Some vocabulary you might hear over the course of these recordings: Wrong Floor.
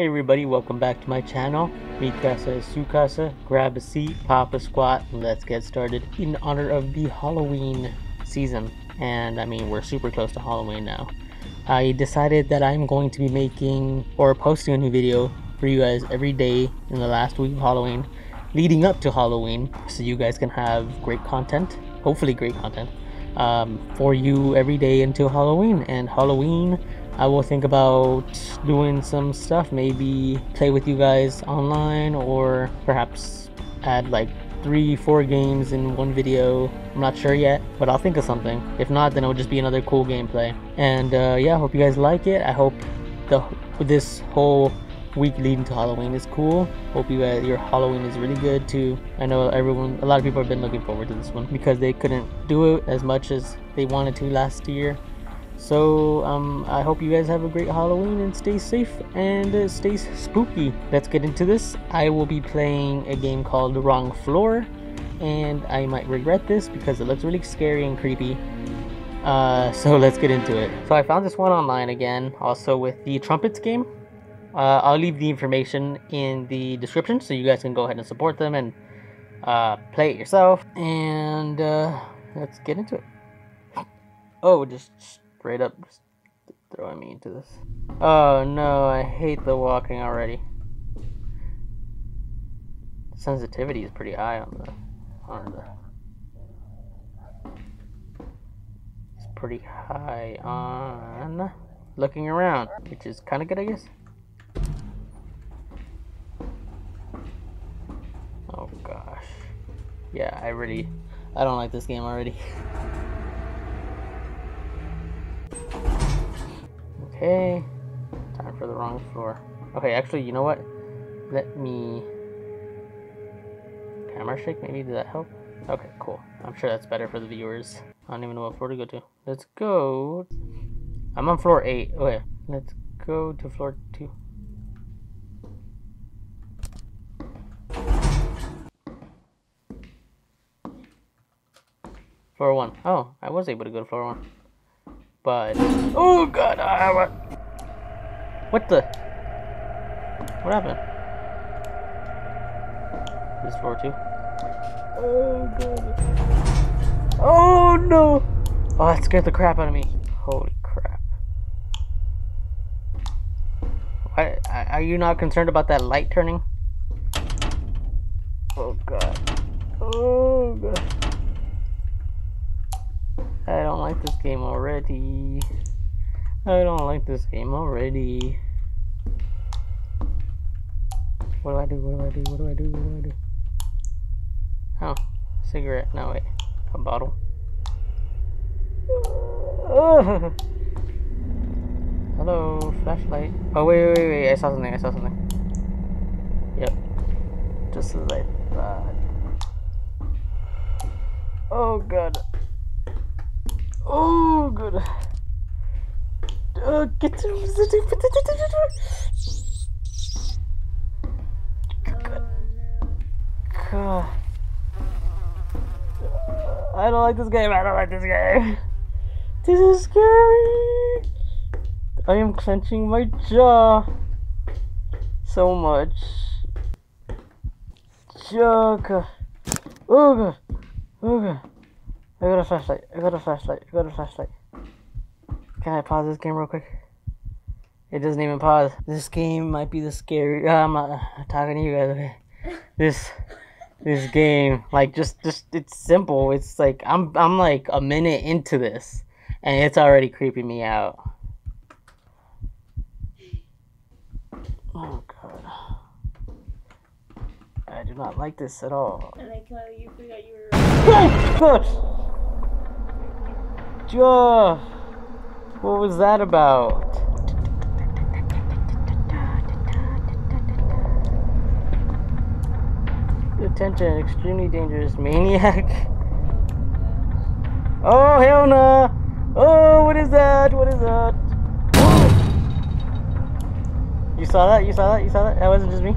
Hey everybody, welcome back to my channel. Mi casa es su casa. Grab a seat, pop a squat, and let's get started. In honor of the Halloween season, and I mean we're super close to Halloween now, I decided that I'm going to be making or posting a new video for you guys every day in the last week of Halloween leading up to Halloween, so you guys can have great content, hopefully great content, for you every day until Halloween. And Halloween I will think about doing some stuff, maybe play with you guys online, or perhaps add like 3-4 games in one video. I'm not sure yet, but I'll think of something. If not, then it'll just be another cool gameplay. And yeah, I hope you guys like it. I hope this whole week leading to Halloween is cool. Hope you guys, your Halloween is really good too. I know a lot of people have been looking forward to this one because they couldn't do it as much as they wanted to last year. So I hope you guys have a great Halloween and stay safe and stay spooky. Let's get into this. I will be playing a game called Wrong Floor, and I might regret this because it looks really scary and creepy. So let's get into it. So I found this one online again, also with the Trumpets game. I'll leave the information in the description so you guys can go ahead and support them and play it yourself. And let's get into it. Oh, just straight up just throwing me into this. Oh no, I hate the walking already. The sensitivity is pretty high on it's pretty high on looking around, which is kind of good, I guess. Oh gosh. Yeah, I don't like this game already. Okay, time for the wrong floor. Okay, actually, you know what? Let me... camera shake, maybe? Did that help? Okay, cool. I'm sure that's better for the viewers. I don't even know what floor to go to. Let's go... I'm on floor 8. Okay, let's go to floor 2. Floor 1. Oh, I was able to go to floor 1. But oh god, what happened? This floor 2. Oh god. Oh no. Oh, that scared the crap out of me. Holy crap. Why are you not concerned about that light turning? Oh god. Oh god. I don't like this game already. I don't like this game already. What do I do? What do I do? What do I do? What do I do? Oh, cigarette. No, wait. A bottle. Oh. Hello, flashlight. Oh, wait. I saw something. Yep. Just as I thought. Oh, God. Oh, good. Get to good. God. I don't like this game. This is scary. I am clenching my jaw so much. Jaw. Oh, God. Oh, God. I got a flashlight, Can I pause this game real quick? It doesn't even pause. This game might be the scary. I'm not talking to you guys, okay? This game, like, just it's simple. It's like I'm like a minute into this and it's already creeping me out. Oh god. I do not like this at all. I like how you forgot you were what was that about? Attention, extremely dangerous maniac. Oh, hell no! Oh, what is that? You saw that? That wasn't just me.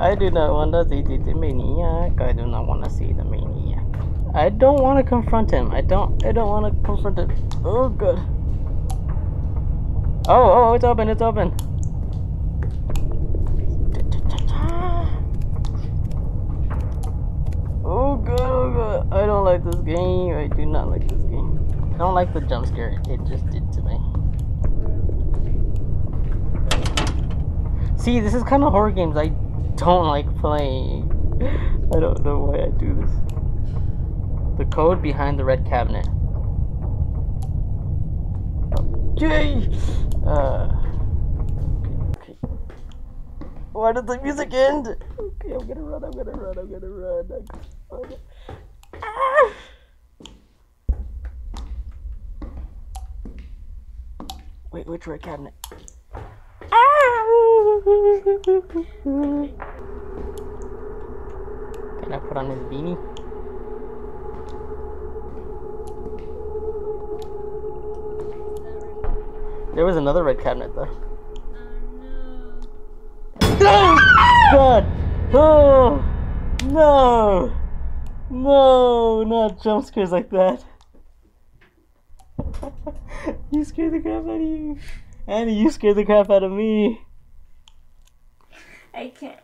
I do not want to see the maniac. I do not want to see the maniac. I don't want to confront him. I don't want to confront him. Oh god. Oh, it's open. don't like the jump scare it just did to me. See, this is kind of horror games I don't like playing. I don't know why I do this. The code behind the red cabinet. Okay. Okay. Why did the music end? Okay, I'm gonna run. I'm gonna run. Ah! Wait, which red cabinet? Can I put on this beanie? There was another red cabinet though. Oh God! Oh no! No, not jump scares like that. You scared the crap out of you. Annie, you scared the crap out of me. I can't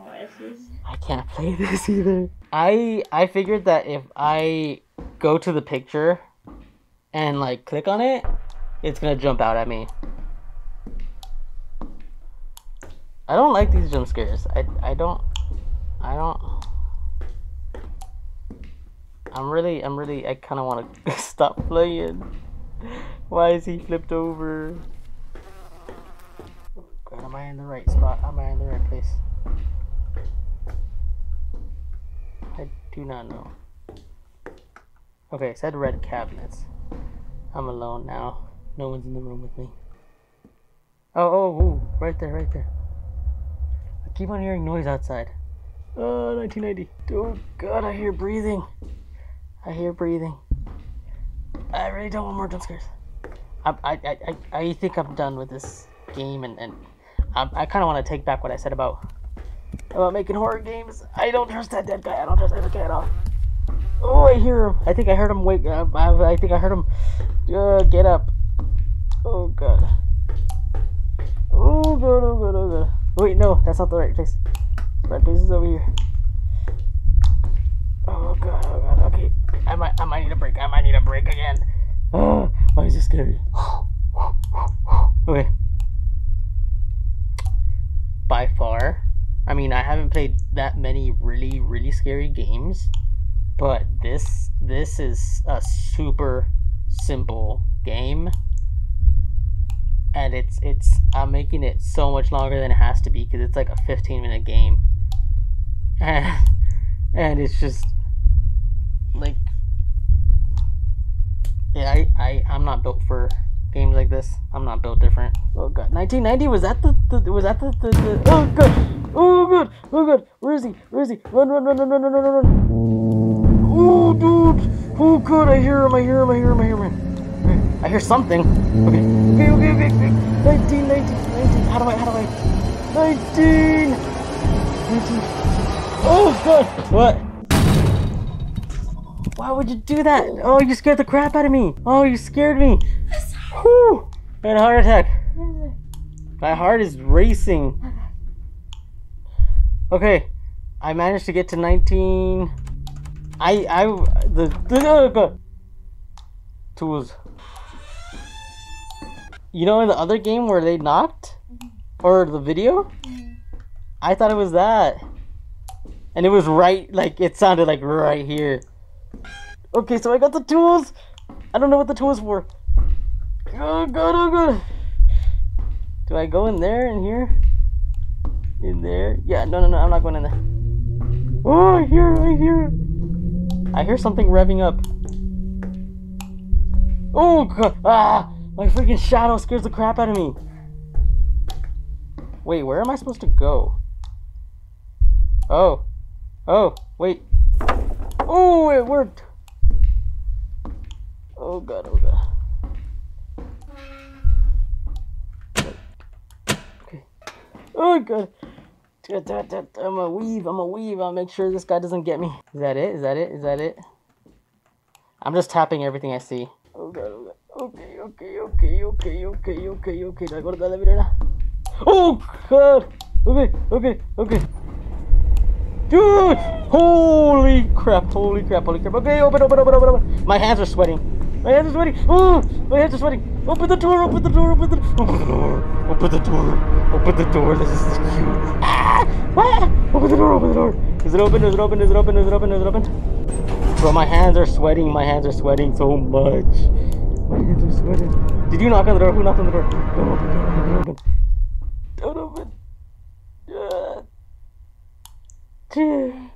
watch this. I can't play this either. I figured that if I go to the picture and like click on it, it's gonna jump out at me. I don't like these jump scares. I kinda wanna stop playing. Why is he flipped over? God, am I in the right spot? Am I in the right place? I do not know. Okay, I said red cabinets. I'm alone now. No one's in the room with me. Oh, right there. I keep on hearing noise outside. Oh, 1990. Oh God, I hear breathing. I really don't want more jump scares. I think I'm done with this game, and I kind of want to take back what I said about making horror games. I don't trust that dead guy. I don't trust that guy at all. Oh, I hear him. I think I heard him wake up. I think I heard him get up. Oh God. Oh God. Wait, no, that's not the right place. The right place is over here. Oh God. Okay. I might need a break. I might need a break again. Oh, why is this scary? Okay. By far, I mean, I haven't played that many really, really scary games, but this is a super simple game, and I'm making it so much longer than it has to be because it's like a 15-minute game, and it's just like. Yeah, I'm not built for games like this. I'm not built different. Oh God, 1990 was that the Oh God! Where is he? Run! Oh dude! Oh God! I hear him! I hear something. Okay. 19. How do I? 19. Oh God! What? Why would you do that? Oh, you scared the crap out of me. Oh, you scared me. Whew. I had a heart attack. My heart is racing. Okay, I managed to get to 19. Tools. You know, in the other game where they knocked, or the video, I thought it was that, and it was right. Like it sounded like right here. Okay, so I got the tools. I don't know what the tools were. Oh God. Do I go in there, in here? In there? Yeah, no, I'm not going in there. Oh, I hear. I hear something revving up. Oh God, my freaking shadow scares the crap out of me. Wait, where am I supposed to go? Oh, wait. Oh, it worked. Oh God. Okay. Oh God. I'm a weave. I'll make sure this guy doesn't get me. Is that it? I'm just tapping everything I see. Oh God. Okay. Do I go to the elevator now? Oh God. Okay. Dude! Holy crap. Okay, open. My hands are sweating. My hands are sweating. Oh, my hands are sweating. Open the door. Open the door. Open the door. Open the door. Open the door. Open the door. This is cute. Ah! Ah! Open the door. Open the door. Is it open? Is it open? Is it open? Is it open? Is it open? Bro, my hands are sweating. My hands are sweating so much. My hands are sweating. Did you knock on the door? Who knocked on the door? Don't open. Don't open. Don't open.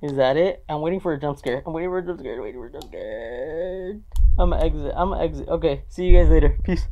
Is that it? I'm waiting for a jump scare. I'm waiting for a jump scare. I'm waiting for a jump scare. I'm gonna exit. I'm gonna exit. Okay, see you guys later. Peace.